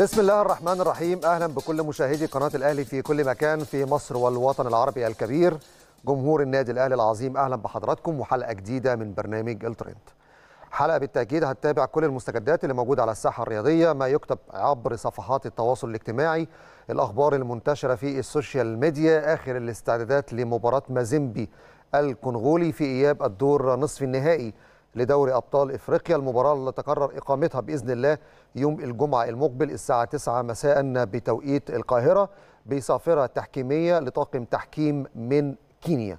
بسم الله الرحمن الرحيم. أهلا بكل مشاهدي قناة الأهلي في كل مكان في مصر والوطن العربي الكبير، جمهور النادي الأهلي العظيم. أهلا بحضراتكم وحلقة جديدة من برنامج الترند. حلقة بالتأكيد هتتابع كل المستجدات اللي موجودة على الساحة الرياضية، ما يكتب عبر صفحات التواصل الاجتماعي، الأخبار المنتشرة في السوشيال ميديا، آخر الاستعدادات لمباراة مازيمبي الكونغولي في إياب الدور نصف النهائي لدوري أبطال إفريقيا، المباراة اللي تقرر إقامتها بإذن الله يوم الجمعة المقبل الساعة 9 مساء بتوقيت القاهرة بصافرة تحكيمية لطاقم تحكيم من كينيا.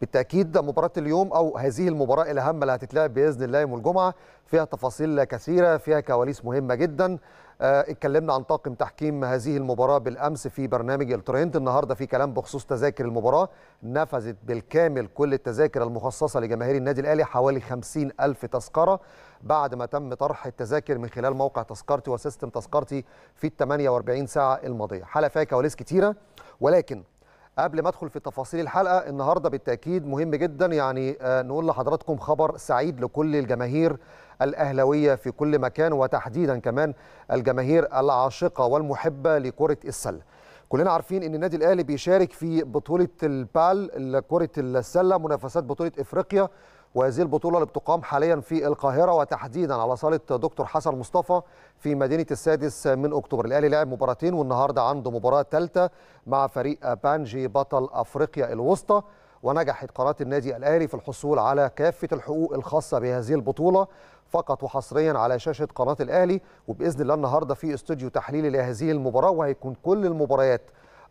بالتأكيد مباراة اليوم أو هذه المباراة الهامة اللي هتتلعب بإذن الله يوم الجمعة فيها تفاصيل كثيرة، فيها كواليس مهمة جدا. اتكلمنا عن طاقم تحكيم هذه المباراة بالأمس في برنامج الترند، النهاردة في كلام بخصوص تذاكر المباراة. نفذت بالكامل كل التذاكر المخصصة لجماهير النادي الأهلي، حوالي 50,000 تذكرة، بعد ما تم طرح التذاكر من خلال موقع تذكرتي وسيستم تذكرتي في ال 48 ساعة الماضية. حلقة فيها كواليس كتيرة، ولكن قبل ما ادخل في تفاصيل الحلقه النهارده بالتاكيد مهم جدا يعني نقول لحضراتكم خبر سعيد لكل الجماهير الاهلاويه في كل مكان، وتحديدا كمان الجماهير العاشقه والمحبه لكره السله. كلنا عارفين ان النادي الاهلي بيشارك في بطوله البال لكره السله، منافسات بطوله افريقيا، وهذه البطوله اللي بتقام حاليا في القاهره وتحديدا على صاله دكتور حسن مصطفى في مدينه 6 أكتوبر. الاهلي لعب مباراتين والنهارده عنده مباراه ثالثه مع فريق بانجي بطل افريقيا الوسطى، ونجحت قناه النادي الاهلي في الحصول على كافه الحقوق الخاصه بهذه البطوله فقط وحصريا على شاشه قناه الاهلي، وباذن الله النهارده في استوديو تحليلي لهذه المباراه، وهيكون كل المباريات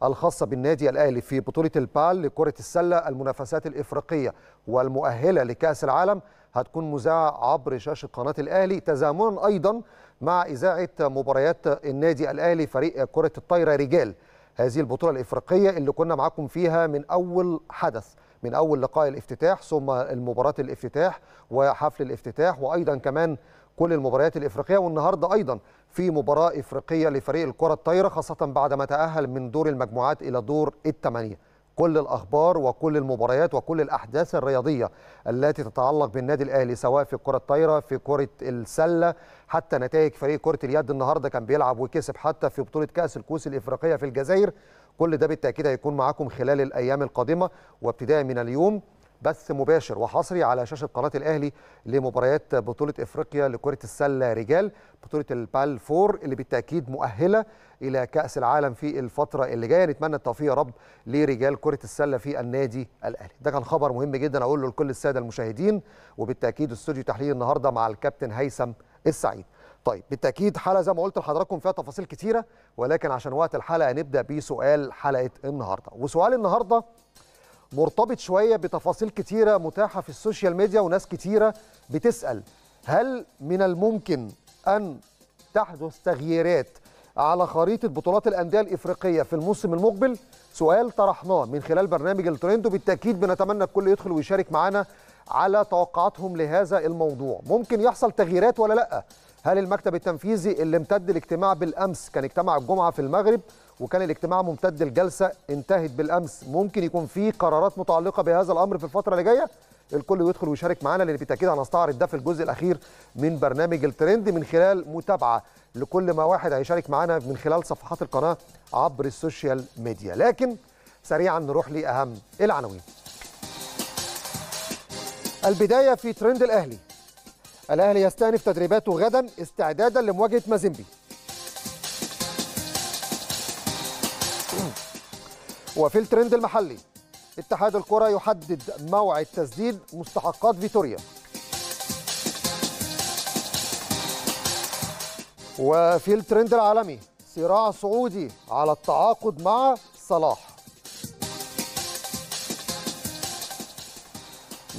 الخاصة بالنادي الأهلي في بطولة البال لكرة السلة، المنافسات الإفريقية والمؤهلة لكأس العالم، هتكون مذاعة عبر شاشة قناة الأهلي، تزامنا أيضا مع إذاعة مباريات النادي الأهلي فريق كرة الطايرة رجال، هذه البطولة الإفريقية اللي كنا معاكم فيها من أول حدث، من أول لقاء الافتتاح ثم المباراة الافتتاح وحفل الافتتاح، وأيضا كمان كل المباريات الإفريقية. والنهاردة أيضا في مباراة إفريقية لفريق الكرة الطايرة، خاصة بعد ما تأهل من دور المجموعات إلى دور الثمانية. كل الأخبار وكل المباريات وكل الأحداث الرياضية التي تتعلق بالنادي الأهلي سواء في الكرة الطايرة، في كرة السلة، حتى نتائج فريق كرة اليد النهاردة كان بيلعب وكسب، حتى في بطولة كأس الكؤوس الإفريقية في الجزائر، كل ده بالتأكيد هيكون معاكم خلال الأيام القادمة وابتداء من اليوم، بث مباشر وحصري على شاشة قناة الأهلي لمباريات بطولة إفريقيا لكرة السلة رجال، بطولة البال فور اللي بالتأكيد مؤهلة إلى كأس العالم في الفترة اللي جاية. نتمنى التوفيق يا رب لرجال كرة السلة في النادي الأهلي. ده كان خبر مهم جدا أقوله لكل السادة المشاهدين، وبالتأكيد استوديو تحليل النهاردة مع الكابتن هيثم السعيد. طيب بالتأكيد حلقة زي ما قلت لحضراتكم فيها تفاصيل كتيرة، ولكن عشان وقت الحلقة نبدأ بسؤال حلقة النهاردة. وسؤال النهاردة مرتبط شوية بتفاصيل كتيرة متاحة في السوشيال ميديا، وناس كتيرة بتسأل هل من الممكن أن تحدث تغييرات على خريطة بطولات الأندية الإفريقية في الموسم المقبل؟ سؤال طرحناه من خلال برنامج الترند، وبالتأكيد بنتمنى الكل يدخل ويشارك معنا على توقعاتهم لهذا الموضوع. ممكن يحصل تغييرات ولا لأ؟ هل المكتب التنفيذي اللي امتد الاجتماع بالأمس، كان اجتماع الجمعة في المغرب وكان الاجتماع ممتد، الجلسة انتهت بالأمس، ممكن يكون في قرارات متعلقة بهذا الأمر في الفترة اللي جاية؟ الكل يدخل ويشارك معنا، لأن بالتأكيد هنستعرض ده في الجزء الأخير من برنامج الترند من خلال متابعة لكل ما واحد هيشارك معنا من خلال صفحات القناة عبر السوشيال ميديا. لكن سريعا نروح لأهم العناوين. البداية في ترند الأهلي. الأهلي يستأنف تدريباته غدا استعدادا لمواجهة مازيمبي. وفي الترند المحلي، اتحاد الكرة يحدد موعد تسديد مستحقات فيتوريا. وفي الترند العالمي، صراع سعودي على التعاقد مع صلاح.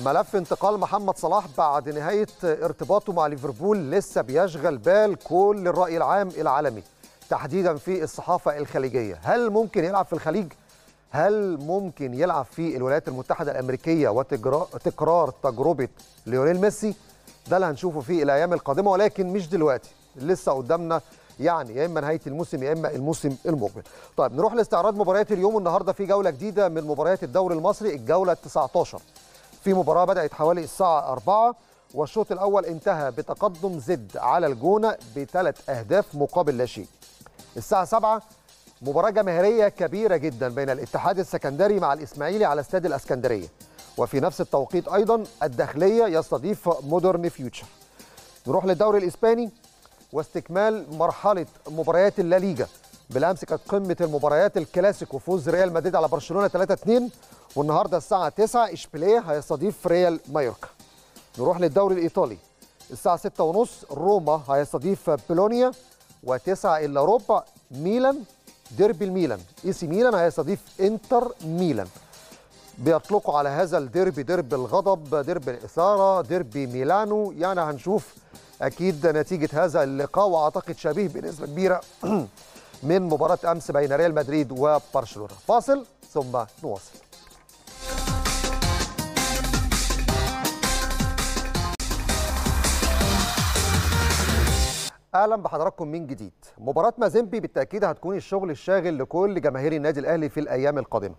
ملف انتقال محمد صلاح بعد نهاية ارتباطه مع ليفربول لسه بيشغل بال كل الرأي العام العالمي، تحديدا في الصحافة الخليجية. هل ممكن يلعب في الخليج؟ هل ممكن يلعب في الولايات المتحدة الأمريكية وتكرار تجربة ليونيل ميسي؟ ده اللي هنشوفه في الأيام القادمة، ولكن مش دلوقتي، لسه قدامنا يعني يا إما نهاية الموسم يا إما الموسم المقبل. طيب نروح لاستعراض مباريات اليوم. النهاردة في جولة جديدة من مباريات الدوري المصري، الجولة 19. في مباراة بدأت حوالي الساعة 4، والشوط الأول انتهى بتقدم زد على الجونة ب3 أهداف مقابل لا شيء. الساعة 7 مباراة جماهيرية كبيرة جدا بين الاتحاد السكندري مع الإسماعيلي على استاد الإسكندرية. وفي نفس التوقيت أيضا الداخلية يستضيف مودرن فيوتشر. نروح للدوري الإسباني واستكمال مرحلة مباريات اللاليجا. بالأمس كانت قمة المباريات الكلاسيكو، فوز ريال مدريد على برشلونة 3-2. والنهارده الساعة 9 اشبيليه هيستضيف ريال مايوركا. نروح للدوري الإيطالي. الساعة 6:30 روما هيستضيف بولونيا، و9 إلا ربع ميلان ديربي الميلان، اي سي ميلان هيستضيف انتر ميلان. بيطلقوا على هذا الديربي ديربي الغضب، ديربي الإثارة، ديربي ميلانو. يعني هنشوف أكيد نتيجة هذا اللقاء، وأعتقد شبيه بنسبة كبيرة من مباراة أمس بين ريال مدريد وبرشلونة. فاصل ثم نواصل. اهلا بحضراتكم من جديد. مباراه مازيمبي بالتاكيد هتكون الشغل الشاغل لكل جماهير النادي الاهلي في الايام القادمه.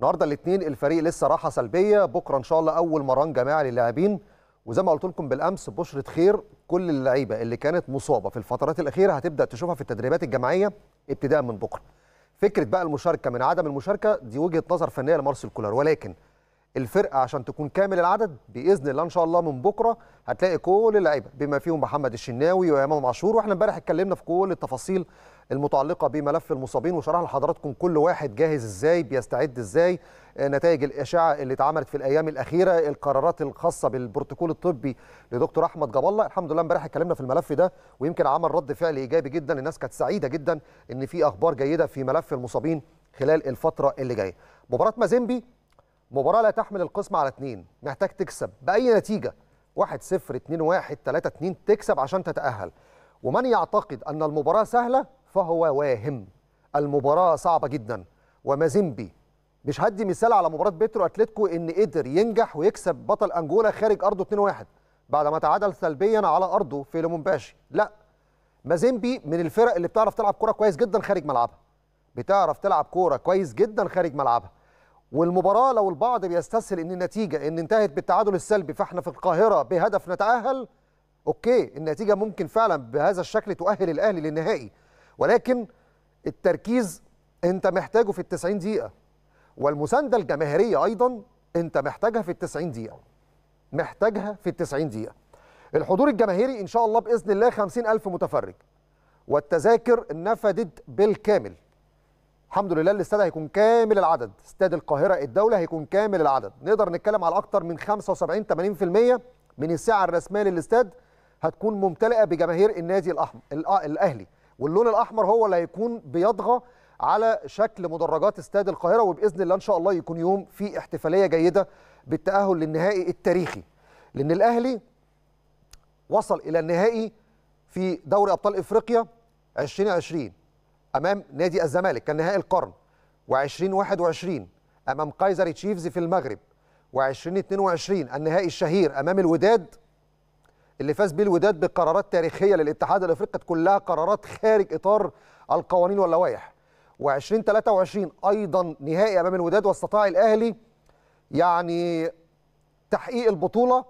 النهارده الاثنين الفريق لسه راحه سلبيه، بكره ان شاء الله اول مران جماعي للاعبين. وزي ما قلت لكم بالامس بشره خير، كل اللعيبه اللي كانت مصابه في الفترات الاخيره هتبدا تشوفها في التدريبات الجماعيه ابتداء من بكره. فكره بقى المشاركه من عدم المشاركه دي وجهه نظر فنيه لمارسيل كولر، ولكن الفرقه عشان تكون كامل العدد باذن الله ان شاء الله من بكره هتلاقي كل اللعيبه بما فيهم محمد الشناوي وامام عاشور. واحنا امبارح اتكلمنا في كل التفاصيل المتعلقه بملف المصابين، وشرحنا لحضراتكم كل واحد جاهز ازاي، بيستعد ازاي، نتائج الاشعه اللي اتعملت في الايام الاخيره، القرارات الخاصه بالبروتوكول الطبي لدكتور احمد جبالة. الحمد لله امبارح اتكلمنا في الملف ده، ويمكن عمل رد فعل ايجابي جدا. الناس كانت سعيده جدا ان في اخبار جيده في ملف المصابين خلال الفتره اللي جايه. مباراه مازيمبي مباراة لا تحمل القسم على اثنين، محتاج تكسب بأي نتيجة 1-0 2-1 3-2 تكسب عشان تتأهل. ومن يعتقد أن المباراة سهلة فهو واهم، المباراة صعبة جدا. ومازيمبي مش هدي مثال على مباراة بيتر أويرو إن قدر ينجح ويكسب بطل أنجولا خارج أرضه 2-1 بعد ما تعادل سلبيا على أرضه في لومومباشي. لا، مازيمبي من الفرق اللي بتعرف تلعب كورة كويس جدا خارج ملعبها، بتعرف تلعب كورة كويس جدا خارج ملعبها. والمباراة لو البعض بيستسهل ان النتيجة ان انتهت بالتعادل السلبي فاحنا في القاهرة بهدف نتأهل، اوكي النتيجة ممكن فعلا بهذا الشكل تؤهل الاهلي للنهائي، ولكن التركيز انت محتاجه في ال90 دقيقة، والمساندة الجماهيرية ايضا انت محتاجها في ال90 دقيقة، محتاجها في ال90 دقيقة. الحضور الجماهيري ان شاء الله باذن الله 50,000 متفرج، والتذاكر نفدت بالكامل الحمد لله. الاستاد هيكون كامل العدد، استاد القاهرة الدولة هيكون كامل العدد. نقدر نتكلم على أكتر من 75-80% من الساعة الرسمية للاستاد هتكون ممتلئة بجماهير النادي الأهلي، واللون الأحمر هو اللي هيكون بيضغى على شكل مدرجات استاد القاهرة. وبإذن الله إن شاء الله يكون يوم فيه احتفالية جيدة بالتأهل للنهائي التاريخي، لأن الأهلي وصل إلى النهائي في دوري أبطال إفريقيا 2020 امام نادي الزمالك، كان نهائي القرن، و2021 امام كايزر تشيفز في المغرب، و2022 النهائي الشهير امام الوداد اللي فاز بيه الوداد بقرارات تاريخيه للاتحاد الافريقي، كلها قرارات خارج اطار القوانين واللوائح، و2023 ايضا نهائي امام الوداد، واستطاع الاهلي يعني تحقيق البطوله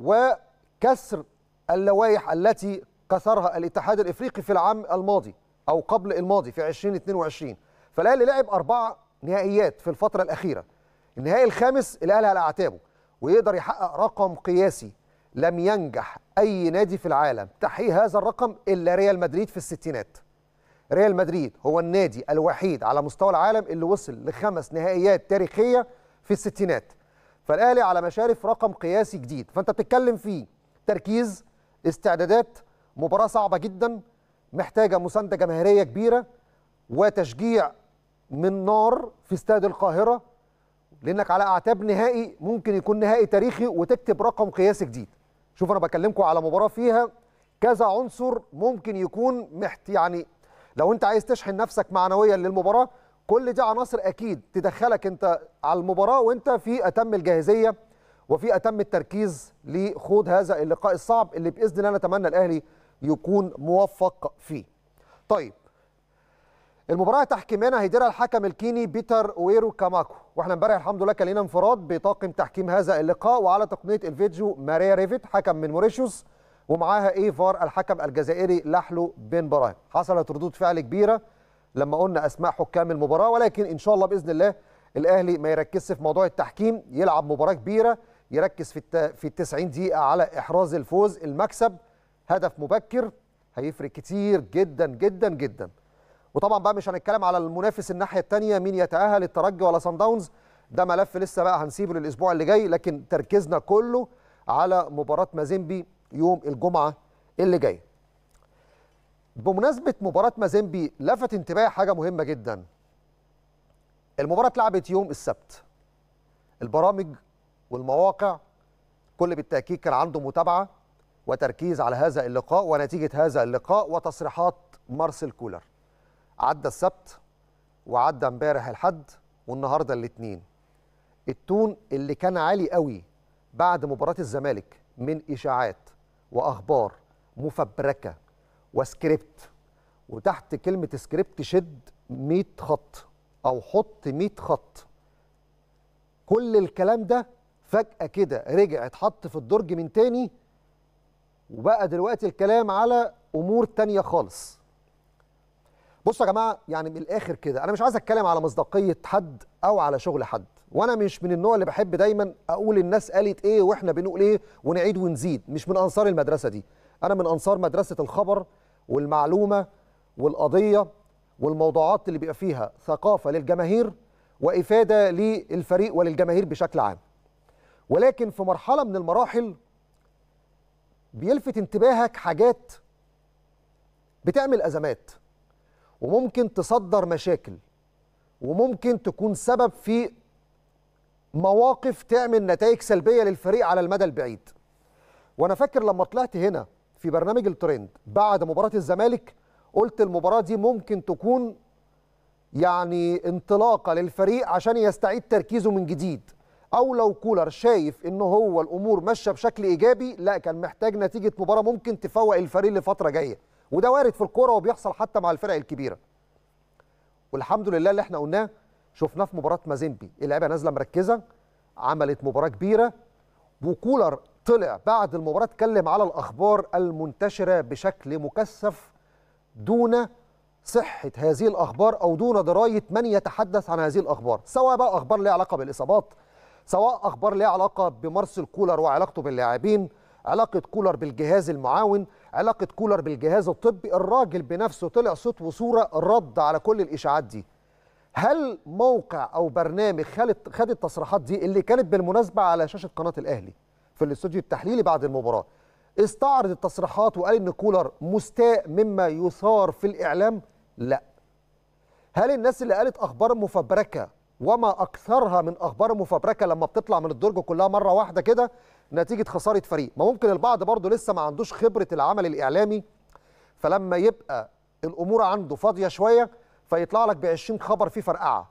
وكسر اللوائح التي كسرها الاتحاد الافريقي في العام الماضي أو قبل الماضي في 2022. فالأهلي لعب 4 نهائيات في الفترة الأخيرة، النهائي الخامس الأهلي على أعتابه، ويقدر يحقق رقم قياسي لم ينجح أي نادي في العالم تحقيق هذا الرقم إلا ريال مدريد في الستينات. ريال مدريد هو النادي الوحيد على مستوى العالم اللي وصل ل5 نهائيات تاريخية في الستينات، فالأهلي على مشارف رقم قياسي جديد. فأنت بتتكلم فيه تركيز، استعدادات، مباراة صعبة جداً محتاجة مساندة جماهيرية كبيرة وتشجيع من نار في استاد القاهرة، لأنك على أعتاب نهائي ممكن يكون نهائي تاريخي وتكتب رقم قياسي جديد. شوف أنا بكلمكم على مباراة فيها كذا عنصر ممكن يكون يعني لو أنت عايز تشحن نفسك معنويا للمباراة، كل دي عناصر أكيد تدخلك أنت على المباراة وأنت في أتم الجاهزية وفي أتم التركيز لخوض هذا اللقاء الصعب اللي بإذن الله نتمنى الأهلي يكون موفق فيه. طيب المباراه تحكيمنا هيديرها الحكم الكيني بيتر أويرو كاماكو، واحنا امبارح الحمد لله كان لنا انفراد بطاقم تحكيم هذا اللقاء، وعلى تقنيه الفيديو ماريا ريفيت حكم من موريشيوس، ومعاها إيفار الحكم الجزائري لحلو بن براهم. حصلت ردود فعل كبيرة لما قلنا أسماء حكام المباراة، ولكن إن شاء الله بإذن الله الأهلي ما يركزش في موضوع التحكيم، يلعب مباراة كبيرة، يركز في 90 دقيقة على إحراز الفوز، المكسب، هدف مبكر هيفرق كتير جدا جدا جدا. وطبعا بقى مش هنتكلم على المنافس الناحية التانية، مين يتأهل، الترجي ولا صن داونز، ده ملف لسه بقى هنسيبه للأسبوع اللي جاي، لكن تركيزنا كله على مباراة مازيمبي يوم الجمعة اللي جاي. بمناسبة مباراة مازيمبي لفت انتباهي حاجة مهمة جدا. المباراة اتلعبت يوم السبت. البرامج والمواقع كل بالتأكيد كان عنده متابعة وتركيز على هذا اللقاء ونتيجة هذا اللقاء وتصريحات مارسيل كولر. عدى السبت وعدى امبارح الحد والنهارده الاثنين. التون اللي كان عالي قوي بعد مباراة الزمالك من إشاعات وأخبار مفبركة وسكريبت، وتحت كلمة سكريبت شد 100 خط أو حط 100 خط. كل الكلام ده فجأة كده رجع اتحط في الدرج من تاني، وبقى دلوقتي الكلام على أمور تانية خالص. بصوا يا جماعة، يعني من الآخر كده أنا مش عايز أتكلم على مصداقية حد أو على شغل حد، وأنا مش من النوع اللي بحب دايما أقول الناس قالت إيه وإحنا بنقول إيه ونعيد ونزيد، مش من أنصار المدرسة دي. أنا من أنصار مدرسة الخبر والمعلومة والقضية والموضوعات اللي بيبقى فيها ثقافة للجماهير وإفادة للفريق وللجماهير بشكل عام. ولكن في مرحلة من المراحل بيلفت انتباهك حاجات بتعمل أزمات وممكن تصدر مشاكل وممكن تكون سبب في مواقف تعمل نتائج سلبية للفريق على المدى البعيد. وأنا فاكر لما طلعت هنا في برنامج الترند بعد مباراة الزمالك قلت المباراة دي ممكن تكون يعني انطلاقة للفريق عشان يستعيد تركيزه من جديد، أو لو كولر شايف إن هو الأمور ماشية بشكل إيجابي لا كان محتاج نتيجة مباراة ممكن تفوق الفريق لفترة جاية، وده وارد في الكورة وبيحصل حتى مع الفرق الكبيرة. والحمد لله اللي احنا قلناه شفناه في مباراة مازيمبي، اللعيبة نازلة مركزة، عملت مباراة كبيرة، وكولر طلع بعد المباراة اتكلم على الأخبار المنتشرة بشكل مكثف دون صحة هذه الأخبار أو دون دراية من يتحدث عن هذه الأخبار، سواء بقى أخبار ليها علاقة بالإصابات، سواء أخبار ليها علاقة بمارسيل كولر وعلاقته باللاعبين، علاقة كولر بالجهاز المعاون، علاقة كولر بالجهاز الطبي. الراجل بنفسه طلع صوت وصورة رد على كل الإشاعات دي. هل موقع أو برنامج خد التصريحات دي اللي كانت بالمناسبة على شاشة قناة الأهلي في الاستوديو التحليلي بعد المباراة استعرض التصريحات وقال إن كولر مستاء مما يثار في الإعلام؟ لا. هل الناس اللي قالت أخبار مفبركة وما أكثرها من أخبار مفبركة لما بتطلع من الدرج كلها مرة واحدة كده نتيجة خسارة فريق، ما ممكن البعض برضه لسه ما عندوش خبرة العمل الإعلامي، فلما يبقى الأمور عنده فاضية شوية فيطلع لك ب20 خبر فيه فرقعة.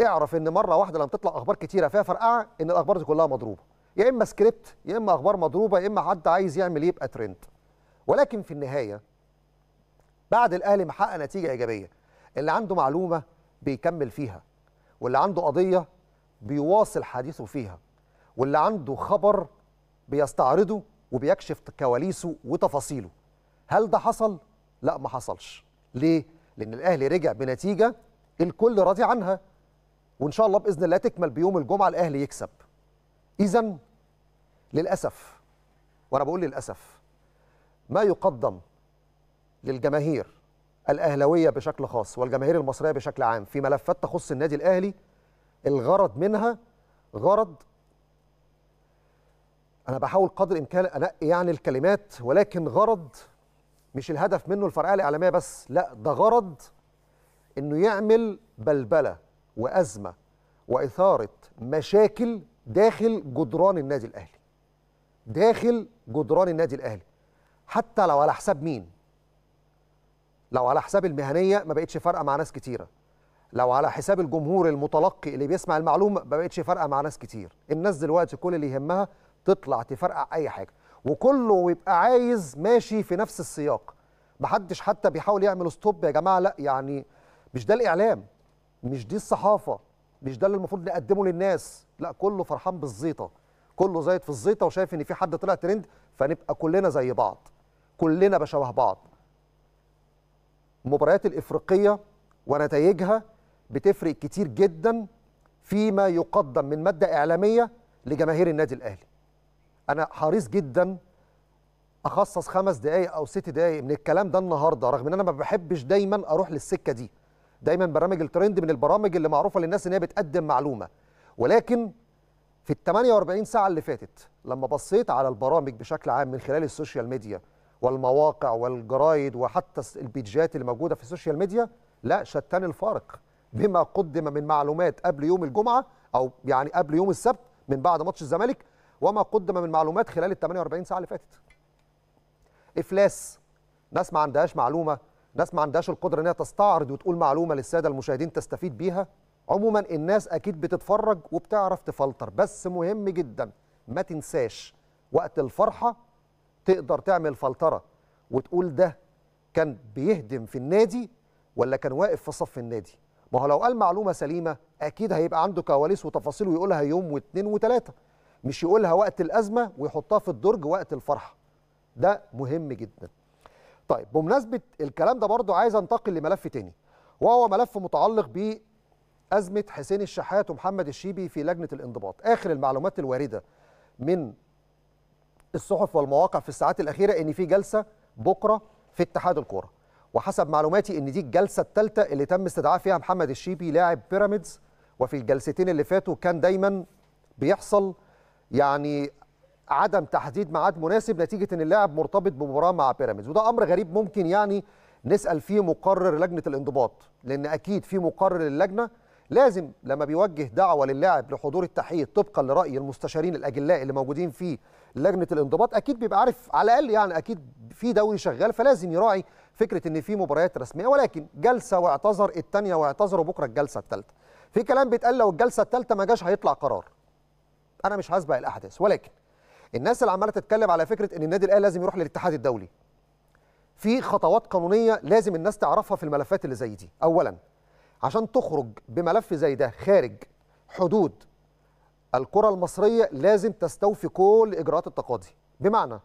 اعرف إن مرة واحدة لما تطلع أخبار كتيرة فيها فرقعة إن الأخبار دي كلها مضروبة، يا إما سكريبت يا إما أخبار مضروبة يا إما حد عايز يعمل يبقى ترند. ولكن في النهاية بعد الأهلي محقق نتيجة إيجابية، اللي عنده معلومة بيكمل فيها، واللي عنده قضية بيواصل حديثه فيها، واللي عنده خبر بيستعرضه وبيكشف كواليسه وتفاصيله. هل ده حصل؟ لا ما حصلش. ليه؟ لأن الأهلي رجع بنتيجة الكل راضي عنها، وإن شاء الله بإذن الله تكمل بيوم الجمعة الأهلي يكسب. إذن للأسف، وأنا بقول للأسف، ما يقدم للجماهير الأهلاوية بشكل خاص والجماهير المصرية بشكل عام في ملفات تخص النادي الأهلي الغرض منها غرض، أنا بحاول قدر الإمكان أنقي يعني الكلمات، ولكن غرض مش الهدف منه الفرقة الإعلامية بس، لا ده غرض إنه يعمل بلبلة وأزمة وإثارة مشاكل داخل جدران النادي الأهلي. داخل جدران النادي الأهلي، حتى لو على حساب مين؟ لو على حساب المهنية ما بقتش فارقة مع ناس كتيرة، لو على حساب الجمهور المتلقي اللي بيسمع المعلومة ما بقتش فارقة مع ناس كتير. الناس دلوقتي كل اللي يهمها تطلع تفرقع أي حاجة، وكله يبقى عايز ماشي في نفس السياق، محدش حتى بيحاول يعمل ستوب. يا جماعة لا، يعني مش ده الإعلام، مش دي الصحافة، مش ده اللي المفروض نقدمه للناس. لا كله فرحان بالزيطة كله زايد في الزيطه وشايف ان في حد طلع ترند فنبقى كلنا زي بعض، كلنا بشبه بعض. المباريات الافريقيه ونتائجها بتفرق كتير جدا فيما يقدم من ماده اعلاميه لجماهير النادي الاهلي. انا حريص جدا اخصص 5 دقائق او 6 دقائق من الكلام ده النهارده، رغم ان انا ما بحبش دايما اروح للسكه دي. دايما برامج الترند من البرامج اللي معروفه للناس ان هي بتقدم معلومه، ولكن في ال 48 ساعه اللي فاتت لما بصيت على البرامج بشكل عام من خلال السوشيال ميديا والمواقع والجرايد وحتى البيجات اللي موجوده في السوشيال ميديا، لا شتان الفارق بما قدم من معلومات قبل يوم الجمعه او يعني قبل يوم السبت من بعد ماتش الزمالك وما قدم من معلومات خلال ال 48 ساعه اللي فاتت. افلاس، ناس ما عندهاش معلومه، ناس ما عندهاش القدره ان هي تستعرض وتقول معلومه للساده المشاهدين تستفيد بيها. عموما الناس اكيد بتتفرج وبتعرف تفلتر، بس مهم جدا ما تنساش وقت الفرحه تقدر تعمل فلتره وتقول ده كان بيهدم في النادي ولا كان واقف في صف النادي. ما هو لو قال معلومه سليمه اكيد هيبقى عنده كواليس وتفاصيل ويقولها يوم واثنين وثلاثه، مش يقولها وقت الازمه ويحطها في الدرج وقت الفرحه. ده مهم جدا. طيب بمناسبه الكلام ده برضو عايز انتقل لملف تاني، وهو ملف متعلق بأزمة حسين الشحات ومحمد الشيبي في لجنه الانضباط. اخر المعلومات الوارده من الصحف والمواقع في الساعات الاخيره ان في جلسه بكره في اتحاد الكوره، وحسب معلوماتي ان دي الجلسه الثالثه اللي تم استدعاء فيها محمد الشيبي لاعب بيراميدز، وفي الجلستين اللي فاتوا كان دايما بيحصل يعني عدم تحديد ميعاد مناسب نتيجه ان اللاعب مرتبط بمباراه مع بيراميدز، وده امر غريب ممكن يعني نسال فيه مقرر لجنه الانضباط، لان اكيد في مقرر للجنه لازم لما بيوجه دعوه للاعب لحضور التحقيق طبقا لراي المستشارين الاجلاء اللي موجودين في لجنه الانضباط اكيد بيبقى عارف على الاقل يعني اكيد في دوري شغال، فلازم يراعي فكره ان في مباريات رسميه. ولكن جلسه واعتذر، الثانيه واعتذر، وبكره الجلسه الثالثه. في كلام بيتقال لو الجلسه الثالثه ما جاش هيطلع قرار. انا مش هسبق الاحداث، ولكن الناس اللي عماله تتكلم على فكره ان النادي الاهلي لازم يروح للاتحاد الدولي، في خطوات قانونيه لازم الناس تعرفها في الملفات اللي زي دي. اولا عشان تخرج بملف زي ده خارج حدود الكره المصريه لازم تستوفي كل اجراءات التقاضي، بمعنى